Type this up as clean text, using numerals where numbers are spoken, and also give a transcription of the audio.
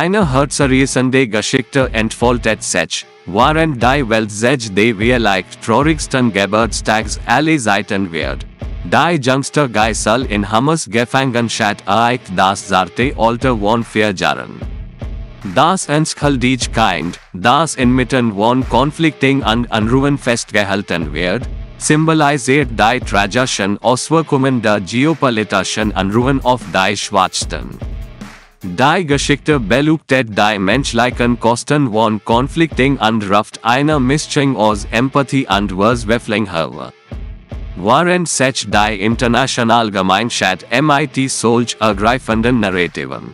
Eine Herzerreissende Geschichte entfaltet sich, während die Welt sich der vielleicht traurigsten Geburtstags aller Zeiten wird. Die jüngste Geisel in Hammers Gefangenschaft erreicht das zarte Alter von 4 Jahren. Das einschuldige Kind, das inmitten von Konflikten und Unruhen festgehalten wird, symbolisiert die tragischen Auswirkungen der geopolitischen Unruhen auf die Schwachsten. Die Geschichte beleuchtet die menschlichen Kosten von Konflikten und ruft eine Mischung aus Empathie und Verzweiflung hervor. Während sich die internationale Gemeinschaft mit solch ergreifenden Narrativen